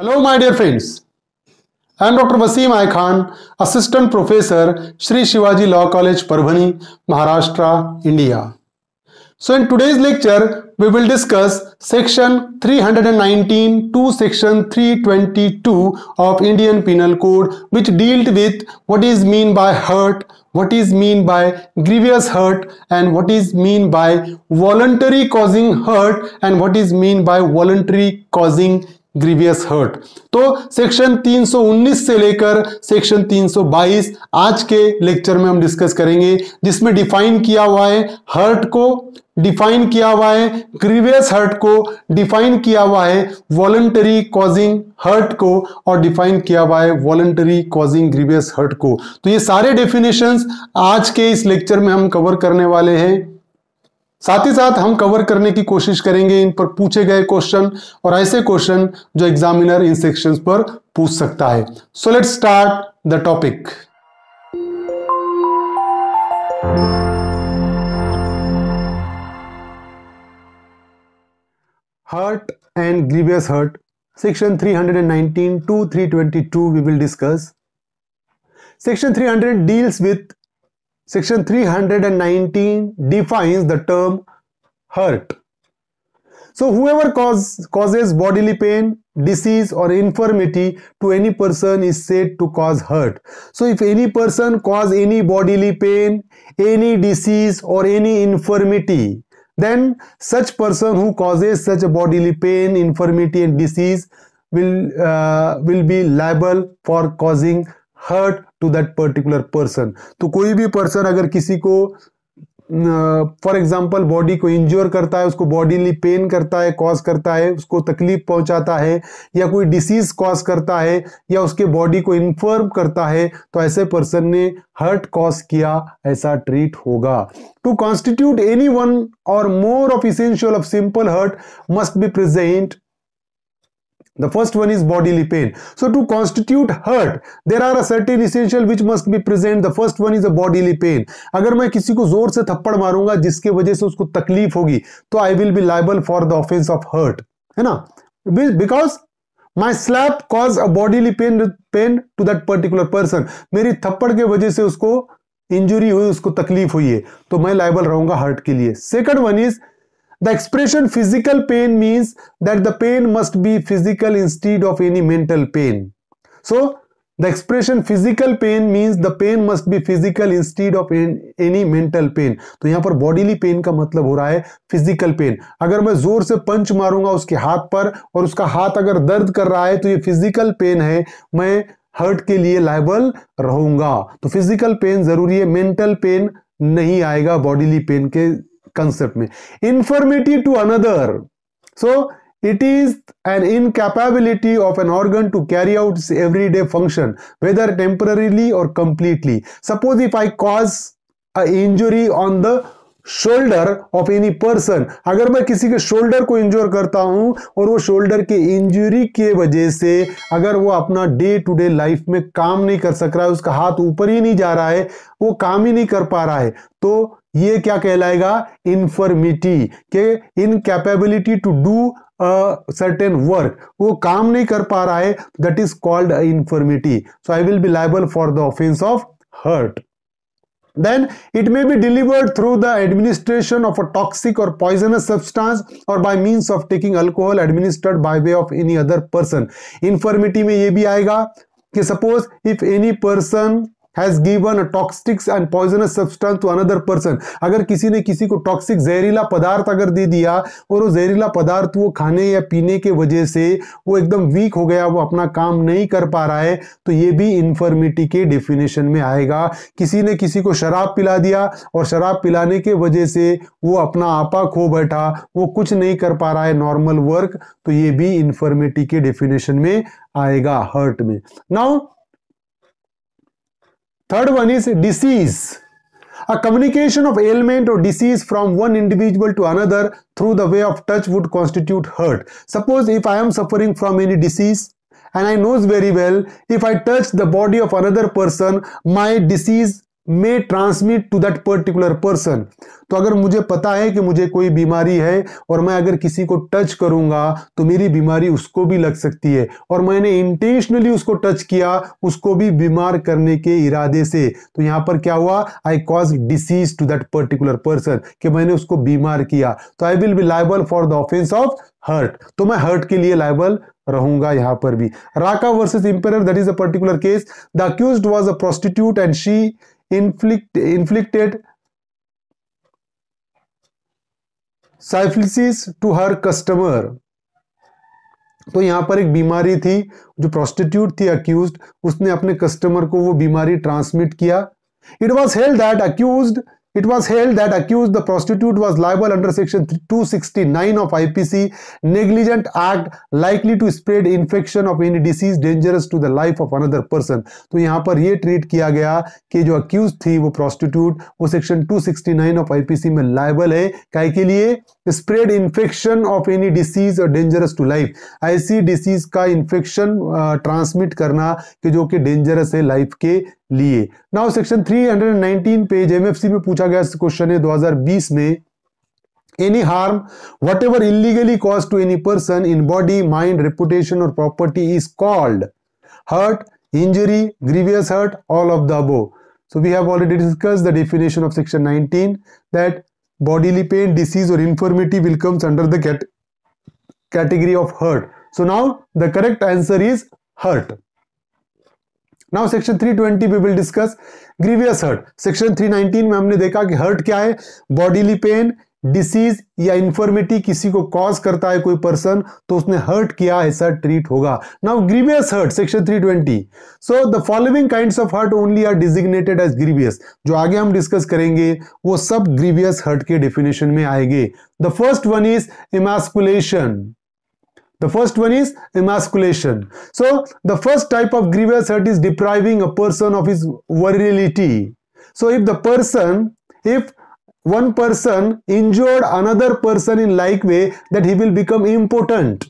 Hello my dear friends, I am Dr. Waseem I. Khan, Assistant Professor, Shri Shivaji Law College, Parbhani, Maharashtra, India. So in today's lecture, we will discuss Section 319 to Section 322 of Indian Penal Code, which deals with what is mean by hurt, what is mean by grievous hurt, and what is mean by voluntary causing hurt, and what is mean by voluntary causing grievous hurt. तो section 319 से लेकर section 322 आज के lecture में हम discuss करेंगे, जिसमें define किया हुआ है हर्ट को, डिफाइन किया हुआ है ग्रीवियस हर्ट को, डिफाइन किया हुआ है वॉलंटरी कॉजिंग हर्ट को और डिफाइन किया हुआ है वॉलंटरी कॉजिंग ग्रीवियस हर्ट को। तो ये सारे डेफिनेशंस आज के इस लेक्चर में हम कवर करने वाले हैं। साथ ही साथ हम कवर करने की कोशिश करेंगे इन पर पूछे गए क्वेश्चन और ऐसे क्वेश्चन जो एग्जामिनर इन सेक्शंस पर पूछ सकता है। So let's start the topic. Hurt and grievous hurt, section 319 to 322 we will discuss. Section 300 deals with, Section 319 defines the term hurt. So whoever causes bodily pain, disease or infirmity to any person is said to cause hurt. So if any person causes any bodily pain, any disease or any infirmity, then such person who causes such a bodily pain, infirmity and disease will be liable for causing hurt to that particular person. तो कोई भी person अगर किसी को for example body को इंज्योर करता है, उसको बॉडीली पेन करता है, कॉज करता है, उसको तकलीफ पहुंचाता है या कोई डिसीज कॉज करता है या उसके बॉडी को इन्फर्म करता है, तो ऐसे पर्सन ने हर्ट कॉज किया, ऐसा ट्रीट होगा। टू कॉन्स्टिट्यूट एनी वन और more of essential of simple hurt must be present. The first one is bodily pain. So to constitute hurt, there are a certain essential which must be present. The first one is a bodily pain. अगर मैं किसी को जोर से थप्पड़ मारूंगा जिसके वजह से उसको तकलीफ होगी, तो I will be liable for the offense of hurt, है ना? Because my slap caused a bodily pain to that particular person. मेरी थप्पड़ के वजह से उसको इंजुरी हुई, उसको तकलीफ हुई है, तो मैं liable रहूंगा हर्ट के लिए। Second one is the expression physical pain means that the pain must be physical instead of any mental pain. So the expression physical pain means the pain must be physical instead of any mental pain. तो यहाँ पर bodily pain का मतलब हो रहा है physical pain. अगर मैं जोर से पंच मारूंगा उसके हाथ पर और उसका हाथ अगर दर्द कर रहा है तो ये physical pain है, मैं hurt के लिए liable रहूंगा। तो physical pain जरूरी है, mental pain नहीं आएगा bodily pain के कंसेप्ट में। Infirmity to another, so it is an incapability of an organ to carry out its everyday function whether temporarily और completely. Suppose if I cause a injury on the shoulder of any person, अगर मैं किसी के shoulder को injure करता हूं और वो शोल्डर के इंजुरी के वजह से अगर वो अपना डे टू डे लाइफ में काम नहीं कर सक रहा है, उसका हाथ ऊपर ही नहीं जा रहा है, वो काम ही नहीं कर पा रहा है, तो ये क्या कहलाएगा? इन्फर्मिटी के incapability to do certain work, वो काम नहीं कर पा रहा है, that is called infirmity. So I will be liable for the offence of hurt. Then it may be delivered through the administration of a toxic or poisonous substance or by means of taking alcohol administered by way of any other person. Infirmity में ये भी आएगा कि suppose if any person has given a toxic and poisonous substance to another person, अगर किसी ने किसी को टॉक्सिक जहरीला पदार्थ अगर दे दिया और वो जहरीला पदार्थ वो खाने या पीने के वजह से वो एकदम वीक हो गया, वो अपना काम नहीं कर पा रहा है, तो ये भी इन्फर्मिटी के डेफिनेशन में आएगा। किसी ने किसी को शराब पिला दिया और शराब पिलाने के वजह से वो अपना आपा खो बैठा, वो कुछ नहीं कर पा रहा है नॉर्मल वर्क, तो ये भी इन्फर्मिटी के डेफिनेशन में आएगा हर्ट में। Now third one is disease. A communication of ailment or disease from one individual to another through the way of touch would constitute hurt. Suppose if I am suffering from any disease and I knows very well, if I touch the body of another person, my disease may transmit to that particular person. तो अगर मुझे पता है कि मुझे कोई बीमारी है और मैं अगर किसी को टच करूंगा तो मेरी बीमारी उसको भी लग सकती है, और मैंने इंटेंशनली उसको टच किया, उसको भी बीमार करने के इरादे से, तो यहां पर क्या हुआ, I cause disease to that particular person, कि मैंने उसको बीमार किया, तो I will be liable for the offence of hurt, तो मैं हर्ट के लिए लायबल रहूंगा यहां पर भी। Raka versus emperor, that is a particular case. The accused was a prostitute and she inflicted syphilis to her customer। तो यहां पर एक बीमारी थी, जो प्रोस्टिट्यूट थी अक्यूज्ड, उसने अपने कस्टमर को वो बीमारी ट्रांसमिट किया। It was held that accused the prostitute was liable under section 269 of IPC, negligent act likely to spread infection of any disease dangerous to the life of another person। तो यहाँ पर ये treat किया गया कि जो accused थी वो prostitute, वो section 269 of IPC में liable है, काहे के लिए, spread infection of any disease और डेंजरस टू लाइफ, ऐसी डिसीज का इन्फेक्शन ट्रांसमिट करना कि जो कि डेंजरस है लाइफ के लिए। नाउ सेक्शन 319 पेज एमएफसी में पूछा गया क्वेश्चन है 2020 में, any harm whatever illegally cause to any person in body, mind, reputation और property is called hurt, injury, grievous hurt, all of the above. So we have already discussed the definition of section 19 that bodily pain, disease or infirmity will comes under the category of hurt. So now the correct answer is hurt. Now section 320 we will discuss grievous hurt. Section 319 में हमने देखा कि hurt क्या है, bodily pain, disease या infirmity किसी को cause करता है कोई पर्सन, तो उसने हर्ट किया, ऐसा ट्रीट होगा। Now grievous hurt, section 320। So the following kinds of hurt only are designated as grievous, जो आगे हम डिस्कस करेंगे वो सब ग्रीवियस हर्ट के डेफिनेशन में आएंगे। The first one is emasculation, the first one is emasculation. So the first type of grievous hurt is depriving a person of his virility. So if one person injured another person in like way that he will become impotent,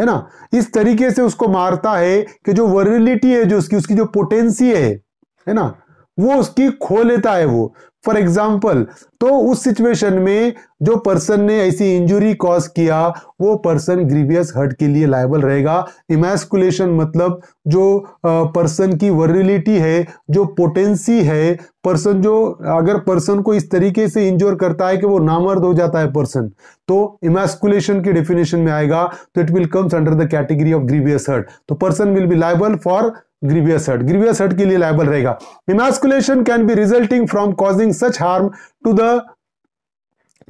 है ना, इस तरीके से उसको मारता है कि जो वर्लिटी है, जो उसकी जो पोटेंसी है ना, वो उसकी खो लेता है वो। फॉर एग्जाम्पल, तो उस सिचुएशन में जो पर्सन ने ऐसी इंजुरी कॉज किया वो पर्सन ग्रीवियस हर्ट के लिए लायबल रहेगा। इमैस्कुलेशन मतलब जो पर्सन की वर्लिटी है, जो पोटेंसी है, पर्सन जो अगर पर्सन को इस तरीके से इंजोर करता है कि वो नामर्द हो जाता है पर्सन, तो इमैस्कुलेशन के डेफिनेशन में आएगा, तो it will comes under the category of grievous hurt. तो person will be liable for grievous hurt के लिए लायबल रहेगा। Emasculation can be resulting from causing such harm to the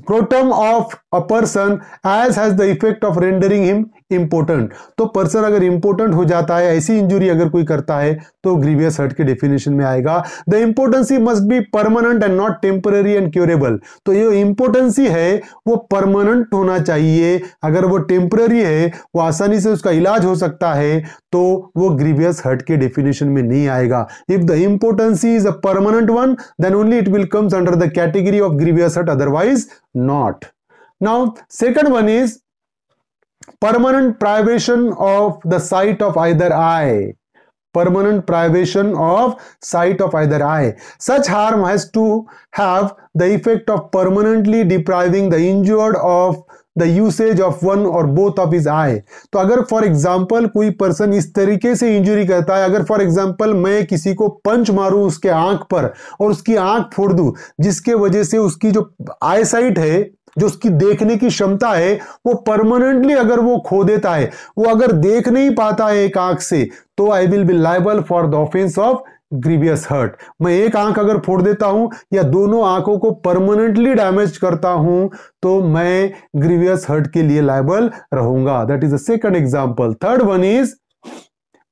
scrotum of a person as has the effect of rendering him important. तो person अगर important हो जाता है, ऐसी injury अगर कोई करता है, तो ग्रीवियस हर्ट के डेफिनेशन में आएगा। The impotency must be permanent and not temporary and curable. तो ये इम्पोर्टेंसी है वो परमानेंट होना चाहिए, अगर वो टेम्पररी है, वो आसानी से उसका इलाज हो सकता है, तो वो ग्रीवियस हर्ट के डेफिनेशन में नहीं आएगा। If the impotency is a permanent one then only it will comes under the category of grievous hurt, otherwise not. Now second one is permanent privation of the sight of either eye, permanent privation of sight of either eye. Such harm has to have the effect of permanently depriving the injured of the usage of one or both of his eye. तो अगर for example कोई person इस तरीके से injury करता है, अगर for example मैं किसी को पंच मारूं उसके आंख पर और उसकी आंख फोड़ दूं, जिसके वजह से उसकी जो आई साइट है, जो उसकी देखने की क्षमता है, वो परमानेंटली अगर वो खो देता है, वो अगर देख नहीं पाता है एक आंख से, तो I will be liable for the offence of grievous hurt. मैं एक आंख अगर फोड़ देता हूं या दोनों आंखों को परमानेंटली डैमेज करता हूं, तो मैं ग्रीवियस हर्ट के लिए लायबल रहूंगा। That is the second example. Third one is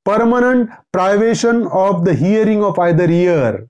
permanent privation of the hearing of either ear.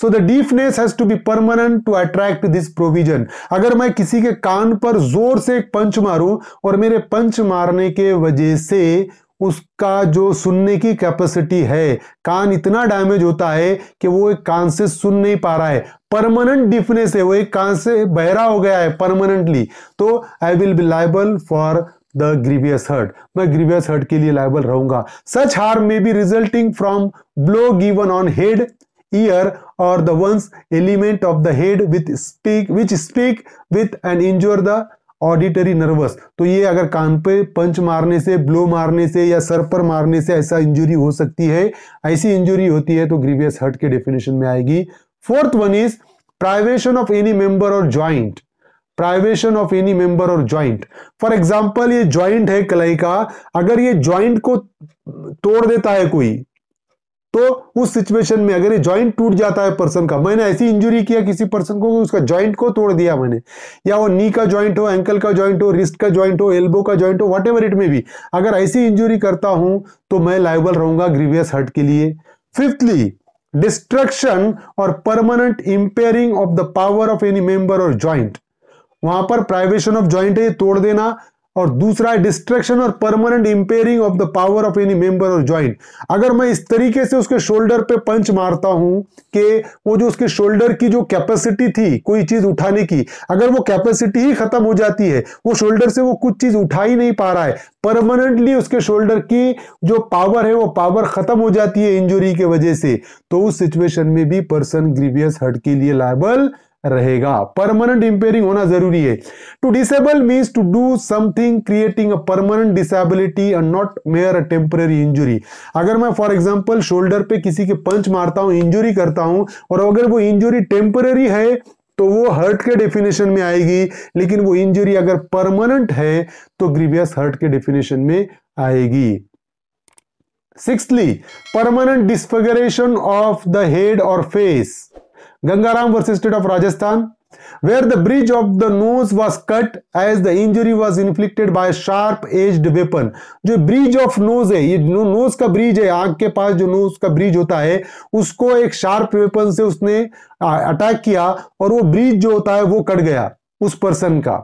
So the deafness has to be permanent to attract this provision. अगर मैं किसी के कान पर जोर से एक पंच मारूं और मेरे पंच मारने के वजह से उसका जो सुनने की कैपेसिटी है, कान इतना डैमेज होता है कि वो एक कान से सुन नहीं पा रहा है, परमानेंट डीफनेस है, वो एक कान से बहरा हो गया है परमानेंटली, तो I will be liable for the grievous hurt. मैं ग्रीवियस हर्ट के लिए लायबल रहूंगा। Such harm may be resulting from blow given on head, ear or the one's element of the head which speak with and injure the auditory nerves. तो ये अगर कान पे पंच मारने से, ब्लो मारने से या सर पर मारने से ऐसा इंजुरी हो सकती है, ऐसी इंजुरी होती है तो ग्रीवियस हर्ट के डेफिनेशन में आएगी। Fourth one is privation of any member और joint. Privation of any member और ज्वाइंट, फॉर एग्जाम्पल ये ज्वाइंट है कलाई का, अगर ये ज्वाइंट को तोड़ देता है कोई तो उस सिचुएशन में अगर ये ज्वाइंट टूट जाता है पर्सन का, मैंने ऐसी इंजुरी किया किसी पर्सन को उसका ज्वाइंट को तोड़ दिया मैंने, या वो नी का ज्वाइंट हो, एंकल का ज्वाइंट हो, रिस्ट का ज्वाइंट हो, एल्बो का ज्वाइंट हो, वॉट एवर इट में भी, अगर ऐसी इंजुरी करता हूं तो मैं लायबल रहूंगा ग्रीवियस हर्ट के लिए। फिफ्थली डिस्ट्रक्शन और permanent impairing of the power of any member और ज्वाइंट। वहां पर प्राइवेशन ऑफ ज्वाइंट है तोड़ देना, और दूसरा है डिस्ट्रक्शन और permanent impairing of the power of any member और ज्वाइंट। अगर मैं इस तरीके से उसके शोल्डर पे पंच मारता हूं कि वो जो उसके शोल्डर की जो कैपेसिटी थी कोई चीज उठाने की, अगर वो कैपेसिटी ही खत्म हो जाती है, वो शोल्डर से वो कुछ चीज उठा ही नहीं पा रहा है, परमानेंटली उसके शोल्डर की जो पावर है वो पावर खत्म हो जाती है इंजुरी के वजह से, तो उस सिचुएशन में भी पर्सन ग्रीवियस हर्ट के लिए लायबल रहेगा। परमानेंट इंपेयरिंग होना जरूरी है। To disable means to do something creating a permanent disability and not mere a temporary injury. अगर मैं फॉर एग्जांपल शोल्डर पे किसी के पंच मारता हूं, इंजुरी करता हूं, और अगर वो इंजुरी टेम्पररी है तो वो हर्ट के डेफिनेशन में आएगी, लेकिन वो इंजुरी अगर परमानेंट है तो ग्रीवियस हर्ट के डेफिनेशन में आएगी। Sixthly permanent disfiguration of the head और face. Gangaram versus State of Rajasthan, where the bridge of the nose was cut as the injury was inflicted by a sharp-edged weapon. जो bridge of nose है, ये nose का bridge है, आंख के पास जो nose का bridge होता है, उसको एक sharp weapon से उसने attack किया और वो bridge जो होता है वो कट गया उस person का,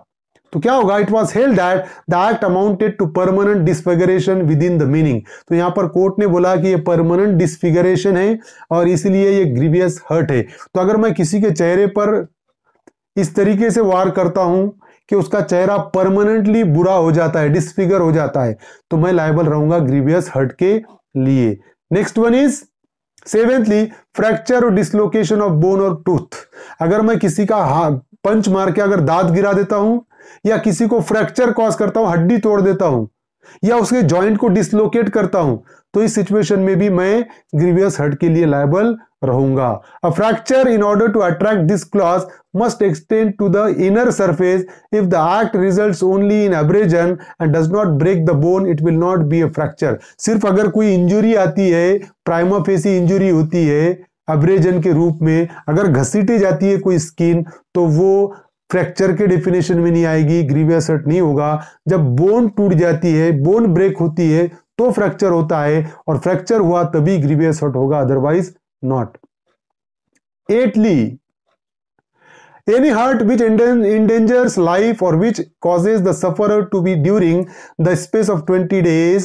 तो क्या होगा? It was held that the act amounted to permanent disfiguration within the meaning. तो यहां पर कोर्ट ने बोला कि ये परमानेंट डिस्फिगरेशन है और इसलिए ये ग्रीवियस हर्ट है। तो अगर मैं किसी के चेहरे पर इस तरीके से वार करता हूं कि उसका चेहरा परमानेंटली बुरा हो जाता है, डिस्फिगर हो जाता है, तो मैं लायबल रहूंगा ग्रीवियस हर्ट के लिए। Next one is seventhly fracture और डिसलोकेशन ऑफ बोन और टूथ। अगर मैं किसी का पंच मार के अगर दांत गिरा देता हूं या किसी को फ्रैक्चर कॉज करता हूं, हड्डी तोड़ देता हूं, या उसके जॉइंट को डिसलोकेट करता हूं, तो इस सिचुएशन में भी मैं ग्रीवियस हर्ट के लिए लायबल रहूंगा। A fracture in order to attract this clause must extend to the inner surface. If the act results only in abrasion and does not break the bone, it will not be a fracture. सिर्फ अगर कोई injury आती है, prima facie injury होती है abrasion के रूप में, अगर घसीटे जाती है कोई स्किन, तो वो फ्रैक्चर के डेफिनेशन में नहीं आएगी, ग्रीवियस हर्ट नहीं होगा। जब बोन टूट जाती है, बोन ब्रेक होती है, तो फ्रैक्चर होता है, और फ्रैक्चर हुआ तभी ग्रीवियस हर्ट होगा, otherwise not. Eighthly any hurt which endangers life और which causes the sufferer to be during the space of 20 days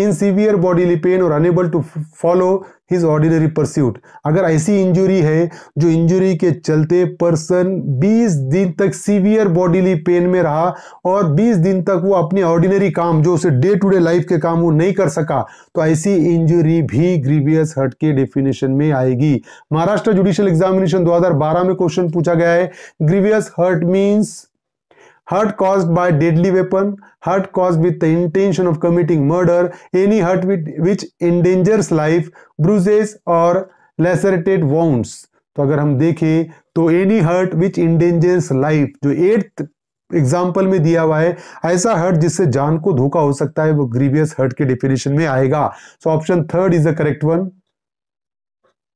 in severe bodily pain और unable to follow his ordinary pursuit. अगर ऐसी injury है जो injury के चलते person 20 दिन तक सीवियर बॉडीली पेन में रहा और 20 दिन तक वो अपने ऑर्डिनरी काम जो उसे डे टू डे लाइफ के काम वो नहीं कर सका, तो ऐसी इंजुरी भी ग्रीवियस हर्ट के डेफिनेशन में आएगी। महाराष्ट्र जुडिशियल एग्जामिनेशन 2012 में क्वेश्चन पूछा गया है, grievous hurt means hurt caused by deadly weapon, hurt caused with the intention of committing murder, any hurt which endangers life, bruises or lacerated wounds. तो अगर हम देखें तो any hurt which endangers life, जो 8th example में दिया हुआ है, ऐसा हर्ट जिससे जान को धोखा हो सकता है, वो ग्रीवियस हर्ट के डेफिनेशन में आएगा। So option third is the correct one.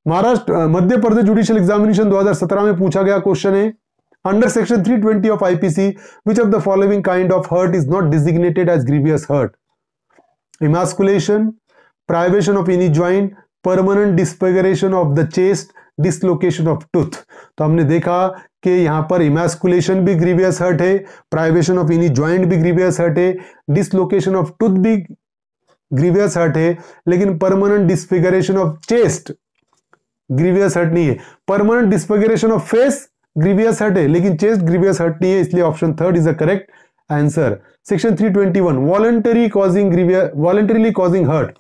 Maharashtra Madhya Pradesh judicial examination 2017 में पूछा गया क्वेश्चन है, under section 320 of IPC, which of the following kind of hurt is not designated as grievous hurt? Emasculation, privation of any joint, permanent disfiguration of the chest, dislocation of tooth. तो हमने देखा कि यहाँ पर emasculation भी grievous hurt है, privation of any joint भी grievous hurt है, डिसलोकेशन ऑफ टूथ भी ग्रीवियस हर्ट है, लेकिन permanent disfiguration of chest grievous hurt नहीं है। Permanent disfiguration of face grievous hurt है, लेकिन चेस्ट ग्रीवियस हर्ट नहीं है, इसलिए option third is the correct answer. Section 321 voluntarily causing hurt.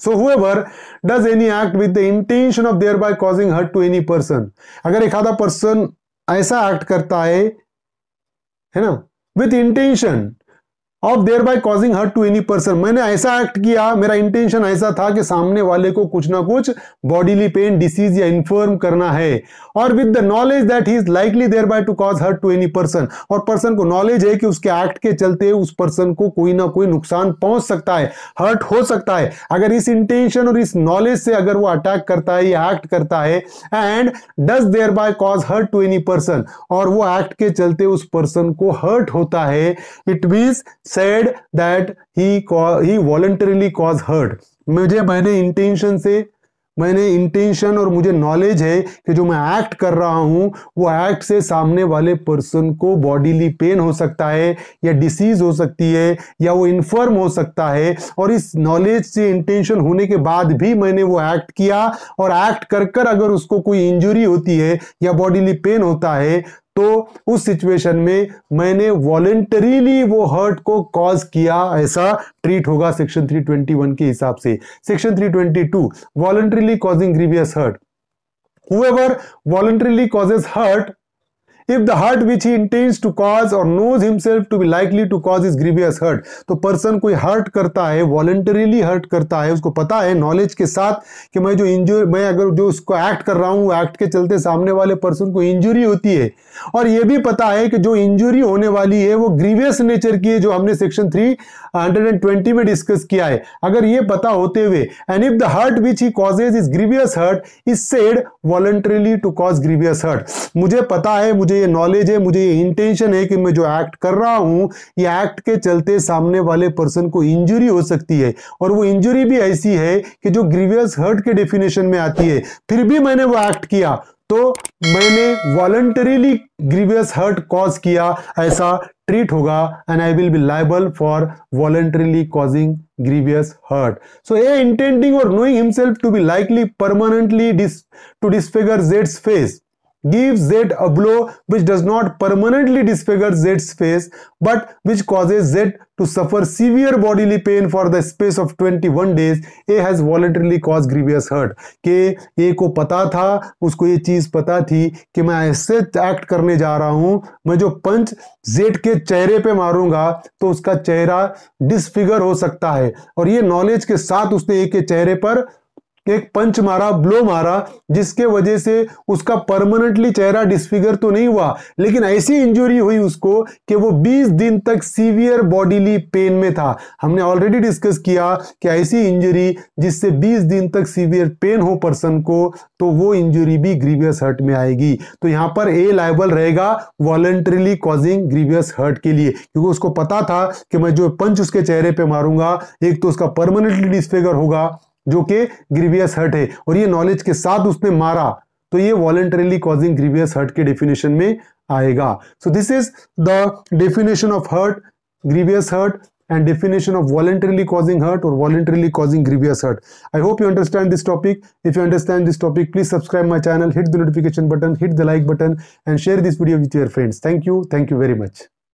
So whoever does any act with the intention of thereby causing hurt to any person, अगर एखादा person ऐसा act करता है ना, with intention of thereby causing hurt to any person, मैंने ऐसा act किया, मेरा intention ऐसा था कि सामने वाले को कुछ ना कुछ bodily pain, disease या infirm करना है, और with the knowledge that he is likely thereby to cause hurt to any person, और person को knowledge है कि उसके act के चलते उस person को कोई ना कोई नुकसान पहुंच सकता है, hurt हो सकता है, अगर इस intention और इस knowledge से अगर वो attack करता है या act करता है, and does thereby cause hurt to any person, और वो act के चलते उस person को hurt होता है, it means said that he voluntarily caused hurt. मैंने इंटेंशन और मुझे नॉलेज है कि जो मैं एक्ट कर रहा हूँ वो एक्ट से सामने वाले पर्सन को बॉडीली पेन हो सकता है या डिसीज हो सकती है या वो इन्फर्म हो सकता है, और इस नॉलेज से इंटेंशन होने के बाद भी मैंने वो एक्ट किया, और एक्ट कर कर अगर उसको कोई इंजुरी होती है या बॉडीली पेन होता है तो उस सिचुएशन में मैंने वॉलंटरीली वो हर्ट को कॉज किया, ऐसा ट्रीट होगा सेक्शन 321 के हिसाब से. Section 322 voluntarily causing grievous hurt. Whoever voluntarily causes hurt if the hurt which he intends to cause or knows himself to be likely to cause is grievous hurt. तो person कोई hurt करता है, voluntarily hurt करता है, उसको पता है knowledge के साथ कि मैं जो इंजुरी, मैं अगर जो उसको एक्ट कर रहा हूँ वो एक्ट के चलते सामने वाले पर्सन को इंजुरी होती है, और ये भी पता है कि जो इंजुरी होने वाली है वो ग्रीवियस नेचर की है, जो हमने सेक्शन 320 में डिस्कस किया है. अगर ये पता होते हुए and if the hurt which he causes is grievous hurt is said voluntarily to cause grievous hurt. मुझे पता है, मुझे ये नॉलेज है, मुझे ये इंटेंशन है कि मैं जो एक्ट कर रहा हूं ये एक्ट के चलते सामने वाले पर्सन को इंजुरी हो सकती है, और वो इंजुरी भी ऐसी है कि जो ग्रीवियस हर्ट के डेफिनेशन में आती है, फिर भी मैंने वो एक्ट किया, तो मैंने वॉलंटरीली ग्रीवियस हर्ट कॉज किया, ऐसा ट्रीट होगा, and I will be liable for voluntarily causing grievous hurt. So A intending or knowing himself to be likely permanently to disfigure Z's face gives Z a blow which does not permanently disfigure Z's face but which causes Z to suffer severe bodily pain for the space of 21 days. A has voluntarily caused grievous hurt. कि A को पता था, उसको ये चीज़ पता थी कि मैं ऐसे एक्ट करने जा रहा हूँ, मैं जो पंच Z के चेहरे पे मारूंगा तो उसका चेहरा डिसफिगर हो सकता है, और ये नॉलेज के साथ उसने A के चेहरे पर एक पंच मारा, ब्लो मारा, जिसके वजह से उसका परमानेंटली चेहरा डिसफिगर तो नहीं हुआ, लेकिन ऐसी इंजरी हुई उसको कि वो 20 दिन तक सीवियर बॉडीली पेन में था. हमने ऑलरेडी डिस्कस किया कि ऐसी इंजरी जिससे 20 दिन तक सीवियर पेन हो पर्सन को, तो वो इंजरी भी ग्रीवियस हर्ट में आएगी. तो यहाँ पर ए लायबल रहेगा वॉलंटरीली कॉजिंग ग्रीवियस हर्ट के लिए, क्योंकि उसको पता था कि मैं जो पंच उसके चेहरे पर मारूंगा एक तो उसका परमानेंटली डिसफिगर होगा जो कि ग्रीवियस हर्ट है, और ये नॉलेज के साथ उसने मारा, तो ये वॉलंटरीली कॉजिंग ग्रीवियस हर्ट के डेफिनेशन में आएगा. So this is the definition of hurt, grievous hurt, and definition of voluntarily causing hurt और voluntarily causing grievous hurt. I hope you understand this topic. If you understand this topic please subscribe my channel, hit the notification button, hit the like button, and share this video with your friends. Thank you very much.